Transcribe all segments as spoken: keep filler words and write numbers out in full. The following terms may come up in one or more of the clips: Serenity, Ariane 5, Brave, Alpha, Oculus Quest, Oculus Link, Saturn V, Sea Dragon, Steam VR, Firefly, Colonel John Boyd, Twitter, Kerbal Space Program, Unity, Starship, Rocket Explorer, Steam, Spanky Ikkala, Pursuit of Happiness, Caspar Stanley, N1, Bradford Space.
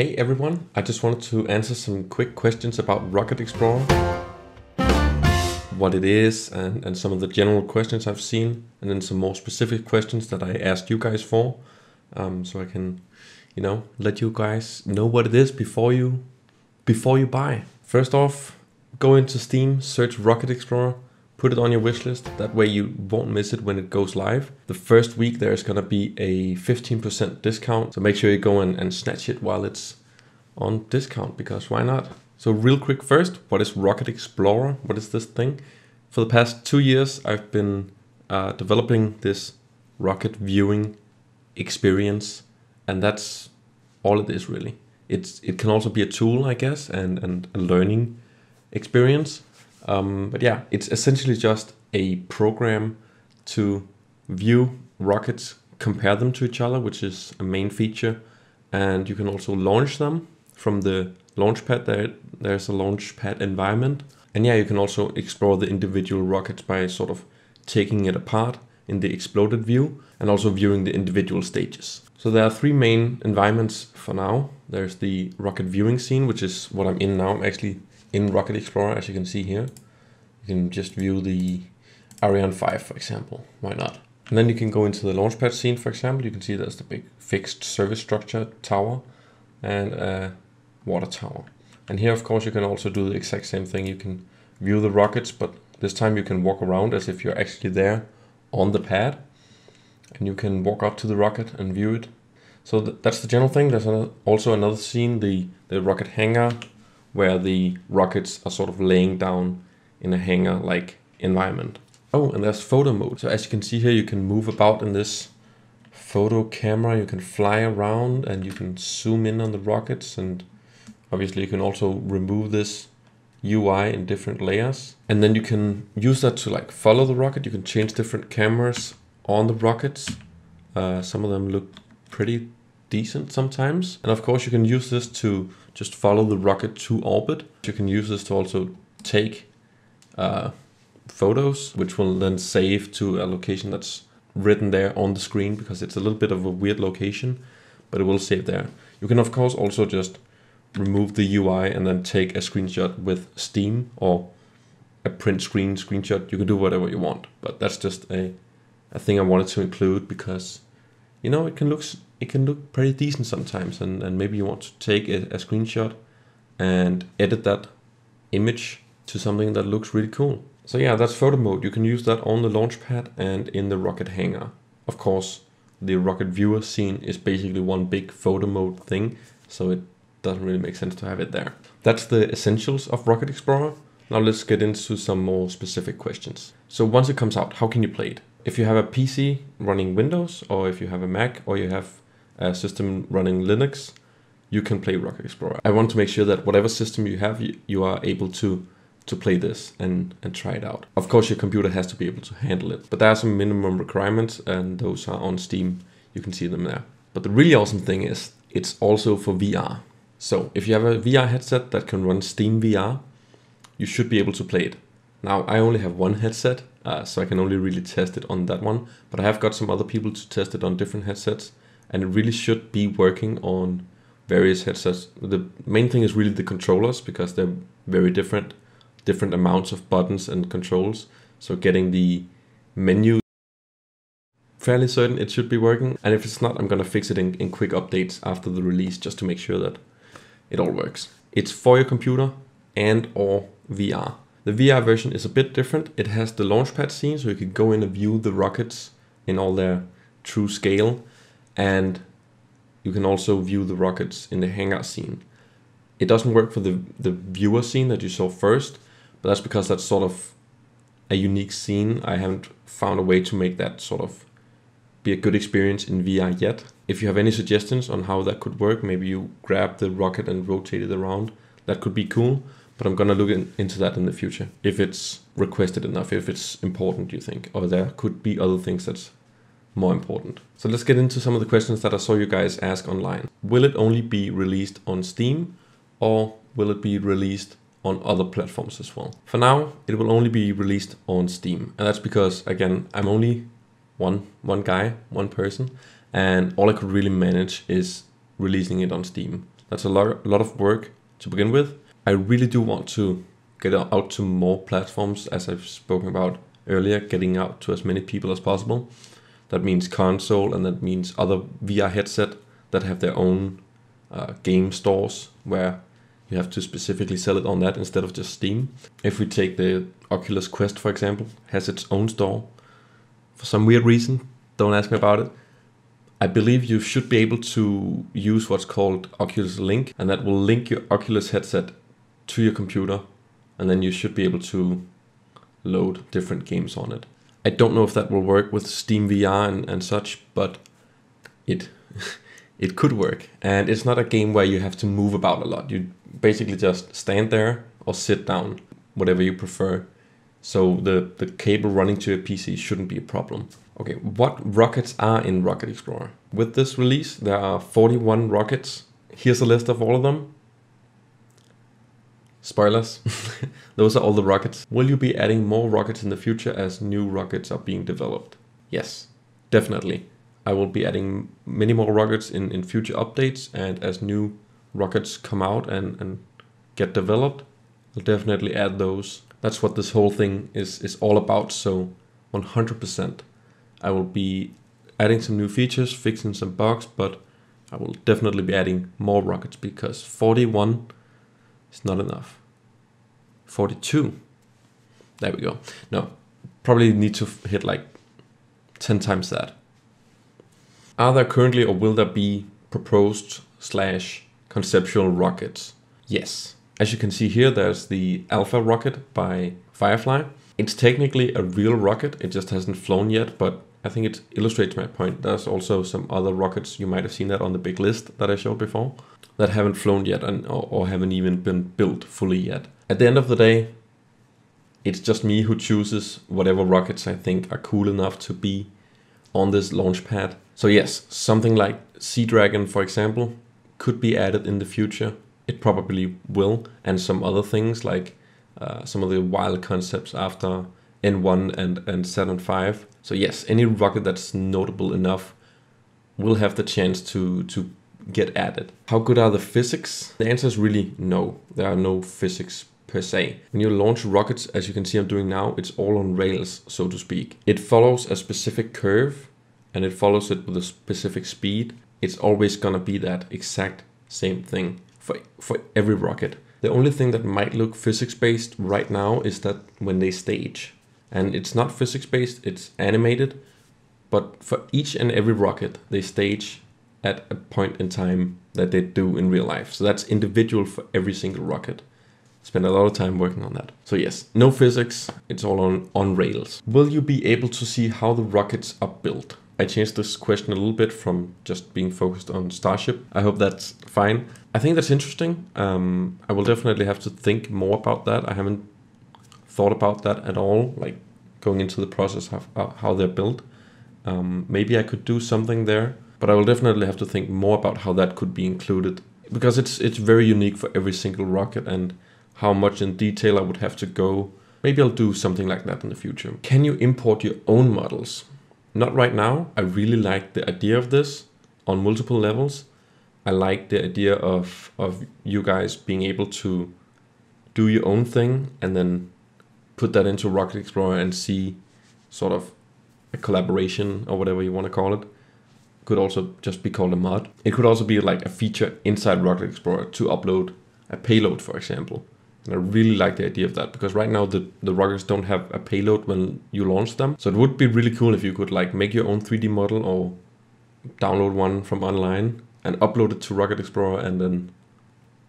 Hey everyone, I just wanted to answer some quick questions about Rocket Explorer, what it is, and, and some of the general questions I've seen, and then some more specific questions that I asked you guys for, um, so I can, you know, let you guys know what it is before you, before you buy. First off, go into Steam, search Rocket Explorer, put it on your wishlist, that way you won't miss it when it goes live. The first week there is going to be a fifteen percent discount, so make sure you go and, and snatch it while it's on discount, because why not? So real quick first, what is Rocket Explorer? What is this thing? For the past two years I've been uh, developing this rocket viewing experience, and that's all it is really. It's, it can also be a tool, I guess, and, and a learning experience. Um, but yeah, it's essentially just a program to view rockets, compare them to each other, which is a main feature. And you can also launch them from the launch pad. There, there's a launch pad environment. And yeah, you can also explore the individual rockets by sort of taking it apart in the exploded view and also viewing the individual stages. So there are three main environments for now. There's the rocket viewing scene, which is what I'm in now. I'm actually in Rocket Explorer, as you can see here. You can just view the Ariane five, for example, why not? And then you can go into the launchpad scene, for example. You can see there's the big fixed service structure tower and a water tower. And here, of course, you can also do the exact same thing. You can view the rockets, but this time you can walk around as if you're actually there on the pad. And you can walk up to the rocket and view it. So th that's the general thing. There's an also another scene, the, the rocket hangar, where the rockets are sort of laying down in a hangar-like environment. Oh, and there's photo mode. So as you can see here, you can move about in this photo camera. You can fly around and you can zoom in on the rockets. And obviously you can also remove this U I in different layers. And then you can use that to like follow the rocket. You can change different cameras on the rockets. Uh, some of them look pretty decent sometimes. And of course you can use this to just follow the rocket to orbit. You can use this to also take uh, photos, which will then save to a location that's written there on the screen, because it's a little bit of a weird location, but it will save there. You can of course also just remove the U I and then take a screenshot with Steam, or a print screen screenshot. You can do whatever you want, but that's just a, a thing I wanted to include because, you know, it can look It can look pretty decent sometimes, and, and maybe you want to take a, a screenshot and edit that image to something that looks really cool. So yeah, that's photo mode. You can use that on the launch pad and in the rocket hangar. Of course, the rocket viewer scene is basically one big photo mode thing, so it doesn't really make sense to have it there. That's the essentials of Rocket Explorer. Now let's get into some more specific questions. So once it comes out, how can you play it? If you have a P C running Windows, or if you have a Mac, or you have a system running Linux, you can play Rocket Explorer. I want to make sure that whatever system you have, you, you are able to, to play this and, and try it out. Of course, your computer has to be able to handle it, but there are some minimum requirements, and those are on Steam. You can see them there. But the really awesome thing is it's also for V R. So if you have a V R headset that can run Steam V R, you should be able to play it. Now, I only have one headset, uh, so I can only really test it on that one, but I have got some other people to test it on different headsets. And it really should be working on various headsets. The main thing is really the controllers, because they're very different, different amounts of buttons and controls. So getting the menu, fairly certain it should be working. And if it's not, I'm gonna fix it in, in quick updates after the release, just to make sure that it all works. It's for your computer and or V R. The V R version is a bit different. It has the launchpad scene, so you can go in and view the rockets in all their true scale. And you can also view the rockets in the hangar scene. It doesn't work for the, the viewer scene that you saw first, but that's because that's sort of a unique scene. I haven't found a way to make that sort of be a good experience in V R yet. If you have any suggestions on how that could work, maybe you grab the rocket and rotate it around. That could be cool, but I'm gonna look in, into that in the future. If it's requested enough, if it's important, you think, or there could be other things that's more important. So let's get into some of the questions that I saw you guys ask online. Will it only be released on Steam, or will it be released on other platforms as well? For now, it will only be released on Steam. And that's because, again, I'm only one, one guy, one person, and all I could really manage is releasing it on Steam. That's a lot, a lot of work to begin with. I really do want to get out to more platforms, as I've spoken about earlier, getting out to as many people as possible. That means console, and that means other V R headset that have their own uh, game stores where you have to specifically sell it on that instead of just Steam. If we take the Oculus Quest, for example, has its own store for some weird reason. Don't ask me about it. I believe you should be able to use what's called Oculus Link, and that will link your Oculus headset to your computer, and then you should be able to load different games on it. I don't know if that will work with Steam V R and, and such, but it it could work. And it's not a game where you have to move about a lot. You basically just stand there or sit down, whatever you prefer. So the, the cable running to your P C shouldn't be a problem. Okay, what rockets are in Rocket Explorer? With this release, there are forty-one rockets. Here's a list of all of them. Spoilers, those are all the rockets. Will you be adding more rockets in the future as new rockets are being developed? Yes, definitely. I will be adding many more rockets in, in future updates, and as new rockets come out and, and get developed, I'll definitely add those. That's what this whole thing is, is all about, so one hundred percent. I will be adding some new features, fixing some bugs, but I will definitely be adding more rockets because forty-one it's not enough. forty-two. There we go. No, probably need to hit like ten times that. Are there currently or will there be proposed slash conceptual rockets? Yes. As you can see here, there's the Alpha rocket by Firefly. It's technically a real rocket. It just hasn't flown yet, but I think it illustrates my point. There's also some other rockets, you might have seen that on the big list that I showed before, that haven't flown yet and or, or haven't even been built fully yet. At the end of the day, it's just me who chooses whatever rockets I think are cool enough to be on this launch pad. So yes, something like Sea Dragon, for example, could be added in the future. It probably will, and some other things like uh, some of the wild concepts after N one and, and Saturn five. So yes, any rocket that's notable enough will have the chance to, to get added. How good are the physics? The answer is really no. There are no physics per se. When you launch rockets, as you can see I'm doing now, it's all on rails, so to speak. It follows a specific curve and it follows it with a specific speed. It's always gonna be that exact same thing for, for every rocket. The only thing that might look physics-based right now is that when they stage. And it's not physics-based, it's animated, but for each and every rocket, they stage at a point in time that they do in real life. So that's individual for every single rocket. Spend a lot of time working on that. So yes, no physics, it's all on, on rails. Will you be able to see how the rockets are built? I changed this question a little bit from just being focused on Starship. I hope that's fine. I think that's interesting. Um, I will definitely have to think more about that. I haven't thought about that at all, like going into the process of how they're built. Um, maybe I could do something there, but I will definitely have to think more about how that could be included, because it's it's very unique for every single rocket and how much in detail I would have to go. Maybe I'll do something like that in the future. Can you import your own models? Not right now. I really like the idea of this on multiple levels. I like the idea of, of you guys being able to do your own thing and then put that into Rocket Explorer and see sort of a collaboration or whatever you want to call it. Could also just be called a mod. It could also be like a feature inside Rocket Explorer to upload a payload, for example. And I really like the idea of that because right now the, the rockets don't have a payload when you launch them. So it would be really cool if you could like make your own three D model or download one from online and upload it to Rocket Explorer and then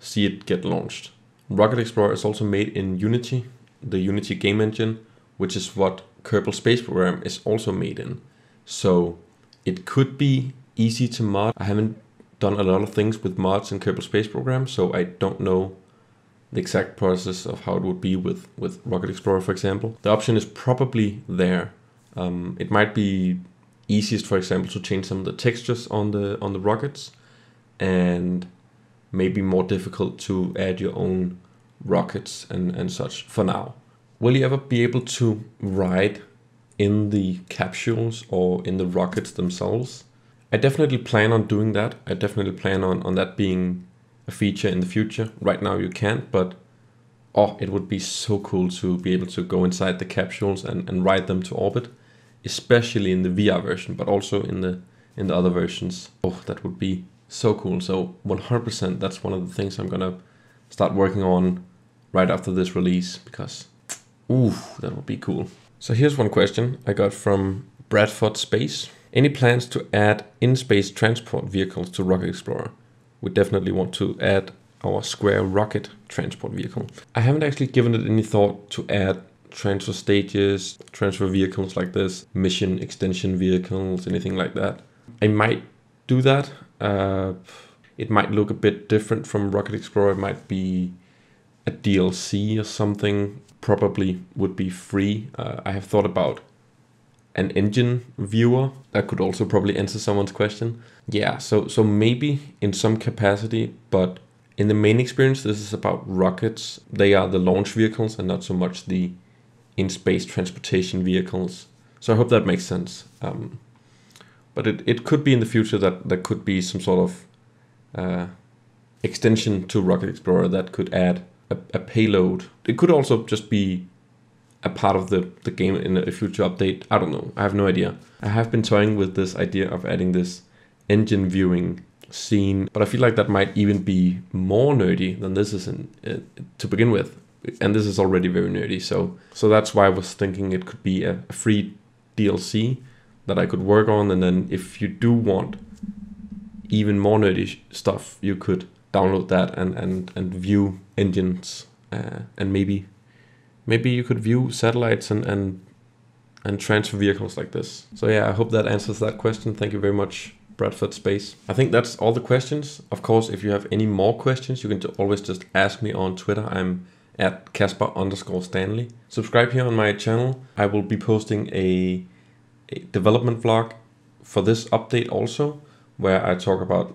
see it get launched. Rocket Explorer is also made in Unity, the Unity game engine, which is what Kerbal Space Program is also made in. So it could be easy to mod. I haven't done a lot of things with mods in Kerbal Space Program, so I don't know the exact process of how it would be with, with Rocket Explorer, for example. The option is probably there. Um, it might be easiest, for example, to change some of the textures on the on the rockets, and maybe more difficult to add your own rockets and, and such for now. Will you ever be able to ride in the capsules or in the rockets themselves? I definitely plan on doing that. I definitely plan on, on that being a feature in the future. Right now you can't, but oh, it would be so cool to be able to go inside the capsules and, and ride them to orbit, especially in the V R version, but also in the in the other versions. Oh, that would be so cool. So one hundred percent, that's one of the things I'm gonna start working on right after this release, because ooh, that would be cool. So here's one question I got from Bradford Space. Any plans to add in-space transport vehicles to Rocket Explorer? We definitely want to add our square rocket transport vehicle. I haven't actually given it any thought to add transfer stages, transfer vehicles like this, mission extension vehicles, anything like that. I might do that. Uh, it might look a bit different from Rocket Explorer. It might be a D L C or something. Probably would be free. Uh, I have thought about an engine viewer. That could also probably answer someone's question. Yeah, so, so maybe in some capacity, but in the main experience, this is about rockets. They are the launch vehicles and not so much the in-space transportation vehicles. So I hope that makes sense. Um, but it, it could be in the future that there could be some sort of uh, extension to Rocket Explorer that could add a, a payload. It could also just be a part of the, the game in a future update. I don't know. I have no idea. I have been toying with this idea of adding this engine viewing scene, but I feel like that might even be more nerdy than this is in, uh, to begin with, and this is already very nerdy, so so that's why I was thinking it could be a, a free D L C that I could work on, and then if you do want even more nerdy stuff, you could download that and and, and view engines, uh, and maybe maybe you could view satellites and, and and transfer vehicles like this. So yeah, I hope that answers that question. Thank you very much, Bradford Space. I think that's all the questions. Of course, if you have any more questions, you can always just ask me on Twitter. I'm at Caspar underscore Stanley. Subscribe here on my channel. I will be posting a, a development vlog for this update also, where I talk about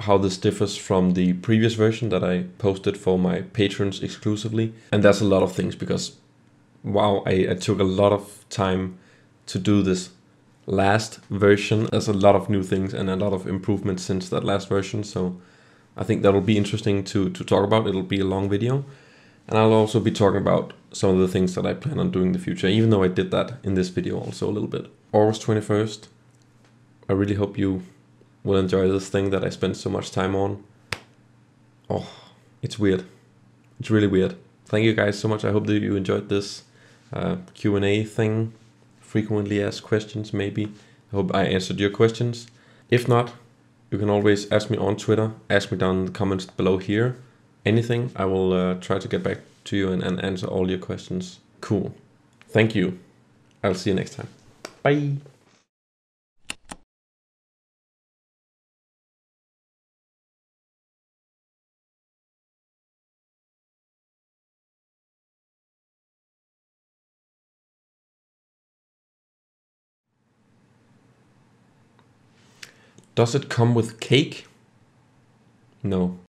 how this differs from the previous version that I posted for my patrons exclusively. And that's a lot of things, because wow, I, I took a lot of time to do this last version. There's a lot of new things and a lot of improvements since that last version, so I think that'll be interesting to to talk about. It'll be a long video, and I'll also be talking about some of the things that I plan on doing in the future, even though I did that in this video also a little bit. August twenty-first. I really hope you will enjoy this thing that I spent so much time on. Oh, it's weird. It's really weird. Thank you guys so much. I hope that you enjoyed this uh, Q and A thing. Frequently asked questions, maybe. I hope I answered your questions. If not, you can always ask me on Twitter, ask me down in the comments below here. Anything, I will uh, try to get back to you and, and answer all your questions. Cool. Thank you. I'll see you next time. Bye. Does it come with cake? No.